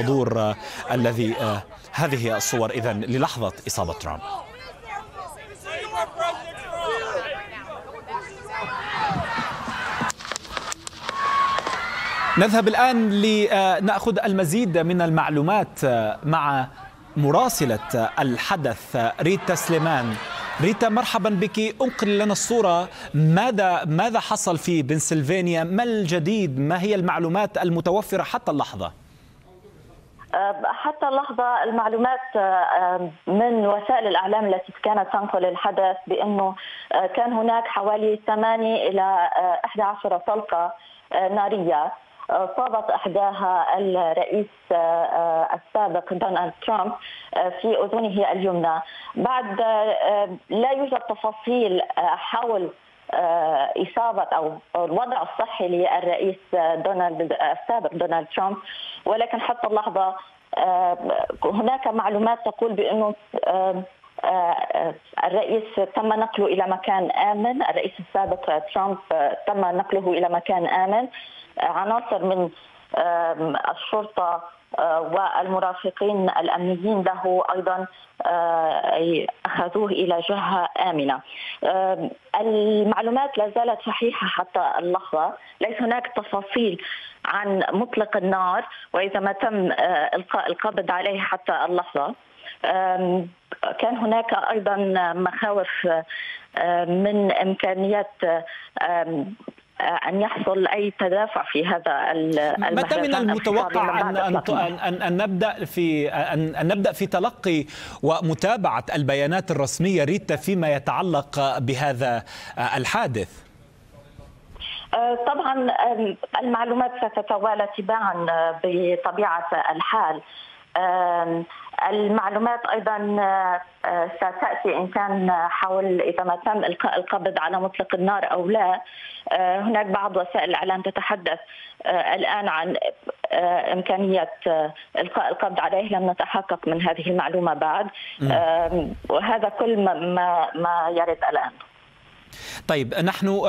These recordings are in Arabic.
حضور الذي هذه الصور إذن للحظة إصابة ترامب. نذهب الآن لنأخذ المزيد من المعلومات مع مراسلة الحدث ريتا سليمان. ريتا، مرحبا بك. انقل لنا الصورة، ماذا حصل في بنسلفانيا؟ ما الجديد؟ ما هي المعلومات المتوفرة حتى اللحظة؟ حتى اللحظة المعلومات من وسائل الإعلام التي كانت تنقل الحدث بأنه كان هناك حوالي 8 إلى 11 طلقة نارية صابت إحداها الرئيس السابق دونالد ترامب في أذنه اليمنى. بعد لا يوجد تفاصيل حول إصابة أو الوضع الصحي للرئيس السابق دونالد ترامب، ولكن حتى اللحظة هناك معلومات تقول بأنه الرئيس تم نقله إلى مكان آمن. الرئيس السابق ترامب تم نقله إلى مكان آمن. عناصر من الشرطة والمرافقين الأمنيين له أيضا أخذوه إلى جهة آمنة. المعلومات لا زالت صحيحة حتى اللحظة، ليس هناك تفاصيل عن مطلق النار وإذا ما تم إلقاء القبض عليه حتى اللحظة. كان هناك أيضا مخاوف من إمكانيات أن يحصل أي تدافع في هذا المهرجان. متى من المتوقع أن نبدأ في تلقي ومتابعة البيانات الرسمية ريتا فيما يتعلق بهذا الحادث؟ طبعا المعلومات ستتوالى تباعا بطبيعة الحال. المعلومات أيضا ستأتي إن كان حول إذا ما تم إلقاء القبض على مطلق النار أو لا. هناك بعض وسائل الإعلام تتحدث الآن عن إمكانية إلقاء القبض عليه، لم نتحقق من هذه المعلومة بعد، وهذا كل ما يرد الآن. طيب، نحن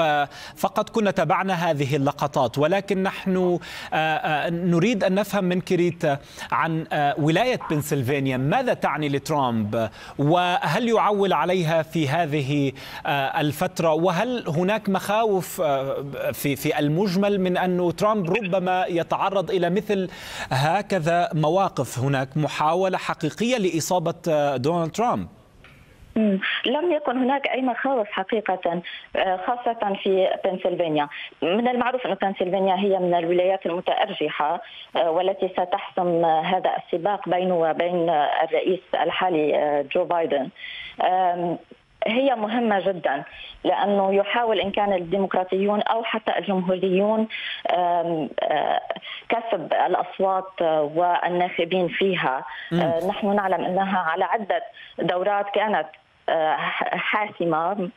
فقط كنا تابعنا هذه اللقطات، ولكن نحن نريد أن نفهم منك ريتا عن ولاية بنسلفانيا. ماذا تعني لترامب؟ وهل يعول عليها في هذه الفترة؟ وهل هناك مخاوف في المجمل من أن ترامب ربما يتعرض إلى مثل هكذا مواقف؟ هناك محاولة حقيقية لإصابة دونالد ترامب. لم يكن هناك أي مخاوف حقيقة، خاصة في بنسلفانيا. من المعروف أن بنسلفانيا هي من الولايات المتأرجحة والتي ستحسم هذا السباق بينه وبين الرئيس الحالي جو بايدن. هي مهمة جدا لأنه يحاول إن كان الديمقراطيون أو حتى الجمهوريون كسب الأصوات والناخبين فيها. نحن نعلم أنها على عدة دورات كانت حاسمة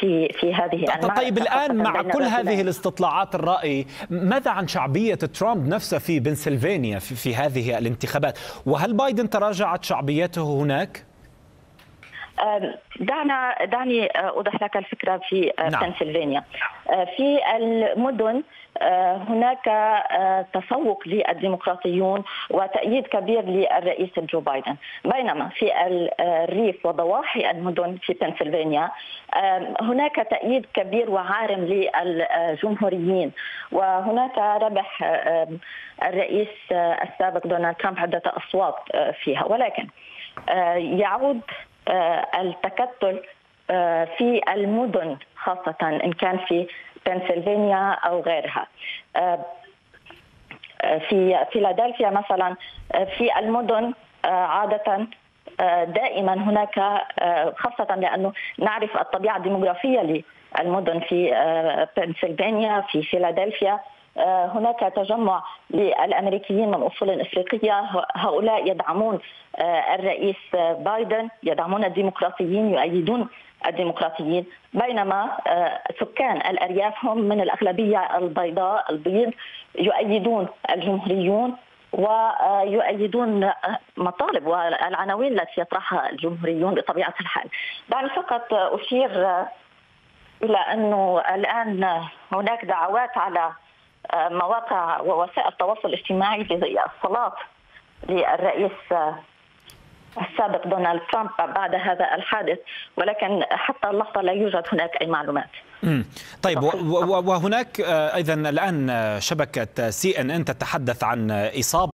في هذه المعركة. طيب الآن مع كل هذه الاستطلاعات الرأي، ماذا عن شعبية ترامب نفسه في بنسلفانيا في هذه الانتخابات؟ وهل بايدن تراجعت شعبيته هناك؟ دعني أوضح لك الفكرة في بنسلفانيا. في المدن هناك تسوق للديمقراطيون وتأييد كبير للرئيس جو بايدن، بينما في الريف وضواحي المدن في بنسلفانيا هناك تأييد كبير وعارم للجمهوريين، وهناك ربح الرئيس السابق دونالد ترامب عدة أصوات فيها. ولكن يعود التكتل في المدن، خاصة إن كان في بنسلفانيا أو غيرها. في فيلادلفيا مثلا، في المدن عادة دائما هناك، خاصة لأنه نعرف الطبيعة الديموغرافية للمدن في بنسلفانيا. في فيلادلفيا هناك تجمع للأمريكيين من أصول إفريقية، هؤلاء يدعمون الرئيس بايدن، يدعمون الديمقراطيين، يؤيدون الديمقراطيين، بينما سكان الأرياف هم من الأغلبية البيضاء البيض يؤيدون الجمهوريون ويؤيدون مطالب والعناوين التي يطرحها الجمهوريون بطبيعة الحال. دعني فقط أشير إلى أنه الآن هناك دعوات على مواقع ووسائل التواصل الاجتماعي بالصلاة للرئيس السابق دونالد ترامب بعد هذا الحادث، ولكن حتى اللحظة لا يوجد هناك أي معلومات. طيب، وهناك أيضا الآن شبكة CNN تتحدث عن إصابة